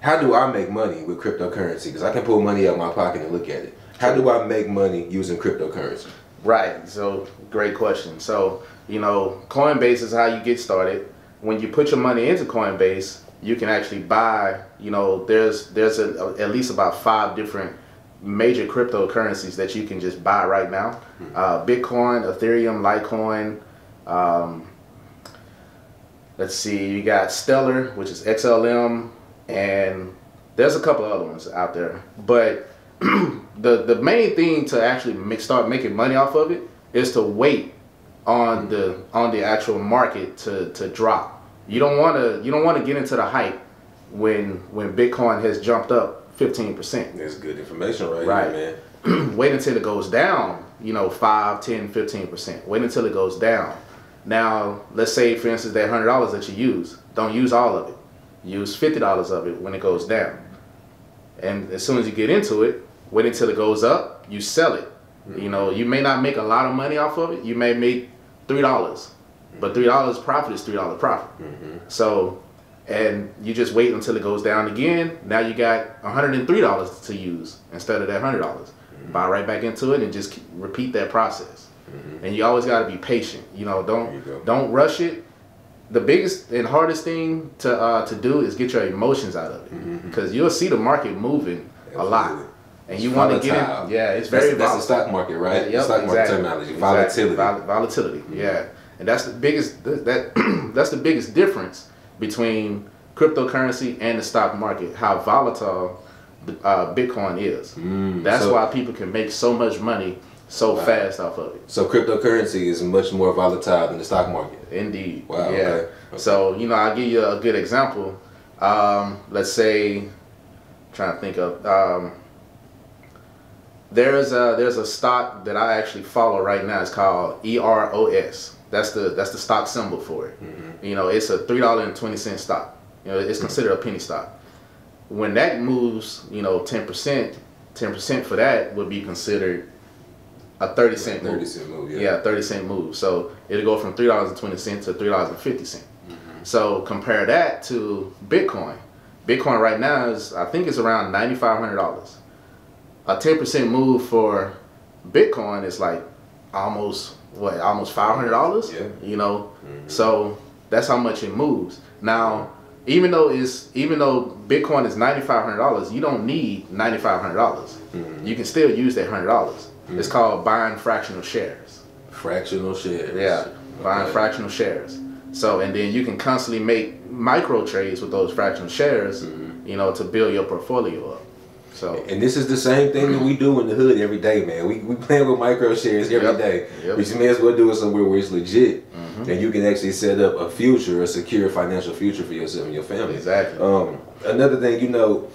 how do I make money with cryptocurrency? Because I can pull money out of my pocket and look at it. How do I make money using cryptocurrency? Right. So great question. So, you know, Coinbase is how you get started. When you put your money into Coinbase, you can actually buy, you know, at least about 5 different major cryptocurrencies that you can just buy right now. Bitcoin, Ethereum, Litecoin. Let's see, you got Stellar, which is XLM, and there's a couple of other ones out there. But the main thing to actually start making money off of it is to wait on the actual market to drop. You don't want to get into the hype when Bitcoin has jumped up 15%. That's good information right here, man. Wait until it goes down, you know, 5, 10, 15%. Wait until it goes down. Now, let's say, for instance, that $100 that you use, don't use all of it. Use $50 of it when it goes down. And as soon as you get into it, wait until it goes up, you sell it. You know, you may not make a lot of money off of it. You may make $3, but $3 profit is $3 profit. So, and you just wait until it goes down again. Now you got $103 to use instead of that $100. Buy right back into it and just repeat that process. And you always got to be patient. You know, don't rush it. The biggest and hardest thing to do is get your emotions out of it, because you'll see the market moving a lot. And you want to get in, yeah, it's very volatile. That's the stock market, right? Yeah, yep, stock market terminology, volatility. Volatility, yeah. And that's the biggest, that's the biggest difference between cryptocurrency and the stock market, how volatile Bitcoin is. That's why people can make so much money so fast off of it. So cryptocurrency is much more volatile than the stock market. Indeed. Wow, yeah. Okay. Okay. So, you know, I'll give you a good example. Let's say, I'm trying to think of, there's a stock that I actually follow right now. It's called EROS. That's the stock symbol for it. You know, it's a $3.20 stock. You know, it's considered a penny stock. When that moves, you know, 10% for that would be considered a 30 cent move. 30 cent move, yeah, 30 cent move. So it'll go from $3.20 to $3.50. So compare that to Bitcoin. Bitcoin right now is, I think it's around $9,500. A 10% move for Bitcoin is like almost $500. Yeah. You know, so that's how much it moves. Now, even though Bitcoin is $9,500, you don't need $9,500. You can still use that $100. It's called buying fractional shares. Fractional shares. Yeah, buying fractional shares. So, and then you can constantly make micro trades with those fractional shares. You know, to build your portfolio up. So, and this is the same thing that we do in the hood every day, man. We playing with micro shares every day. Which may as well do it somewhere where it's legit, and you can actually set up a future, a secure financial future for yourself and your family. Exactly. Another thing, you know,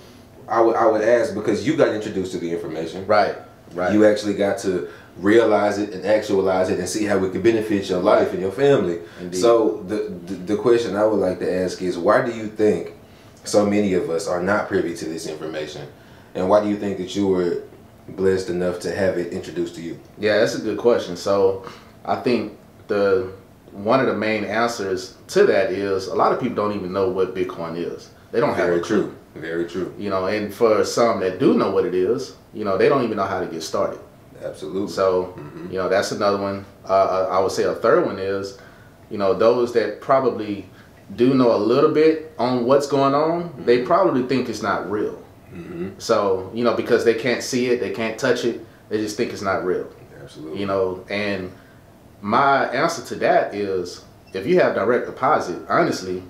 I would ask, because you got introduced to the information, right? Right. You actually got to realize it and actualize it and see how it could benefit your life and your family. Indeed. So the question I would like to ask is, why do you think so many of us are not privy to this information? And why do you think that you were blessed enough to have it introduced to you? Yeah, that's a good question. So I think one of the main answers to that is, a lot of people don't even know what Bitcoin is. They don't have a clue. Very true. You know, and for some that do know what it is, you know, they don't even know how to get started. Absolutely. So, you know, that's another one. I would say a third one is, you know, those that probably do know a little bit on what's going on, they probably think it's not real. So, you know, because they can't see it, they can't touch it, they just think it's not real. Absolutely. You know, and my answer to that is, if you have direct deposit, honestly,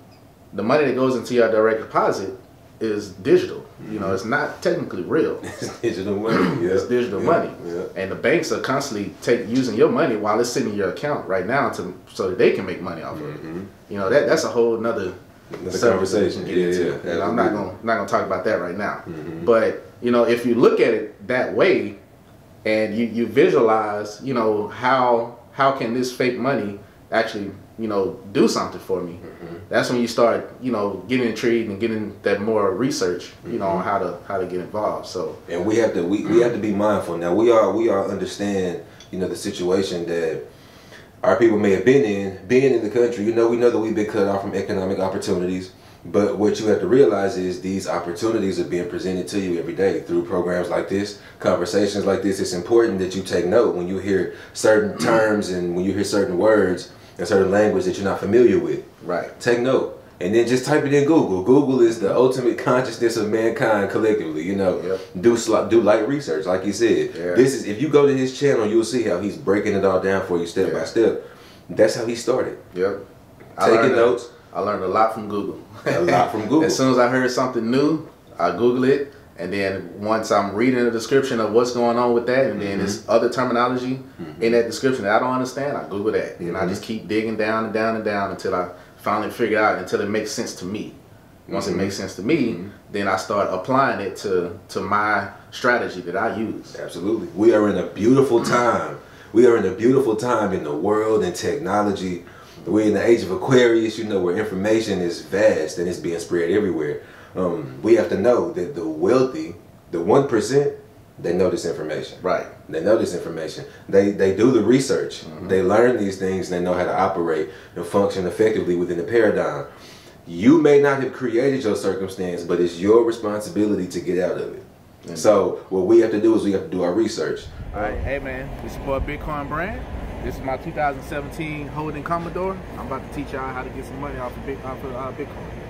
the money that goes into your direct deposit is digital. You know, it's not technically real. It's digital money. Yeah. It's digital money. Yeah. And the banks are constantly using your money while it's sitting in your account right now so that they can make money off of it. You know, that's a whole nother conversation. Yeah. I'm not gonna talk about that right now. But you know, if you look at it that way, and you visualize, you know, how can this fake money actually, you know, do something for me? That's when you start, you know, getting intrigued and getting that more research, you know, on how to get involved. So, and we have to be mindful now. We all understand, you know, the situation that our people may have been in the country. You know, we know that we've been cut off from economic opportunities. But what you have to realize is these opportunities are being presented to you every day through programs like this, conversations like this. It's important that you take note when you hear certain terms and when you hear certain words and certain language that you're not familiar with. Right. Take note. And then just type it in Google. Google is the ultimate consciousness of mankind collectively, you know. Yep. Do light research, like he said. Yeah. This is, if you go to his channel, you'll see how he's breaking it all down for you step by step. That's how he started. Yep. Taking notes. I learned a lot from Google. A lot from Google. As soon as I heard something new, I Google it. And then once I'm reading a description of what's going on with that, and then there's other terminology in that description that I don't understand, I Google that. And I just keep digging down and down and down until I finally figure it out, until it makes sense to me. Once it makes sense to me, then I start applying it to my strategy that I use. Absolutely. We are in a beautiful time. We are in a beautiful time in the world and technology. We're in the age of Aquarius, you know, where information is vast and it's being spread everywhere. We have to know that the wealthy, the 1%, they know this information. Right. They know this information. They do the research. They learn these things and they know how to operate and function effectively within the paradigm. You may not have created your circumstance, but it's your responsibility to get out of it. So what we have to do is we have to do our research. All right, hey man, this is for Bitcoin Brand. This is my 2017 Holden Commodore. I'm about to teach y'all how to get some money off of Bitcoin.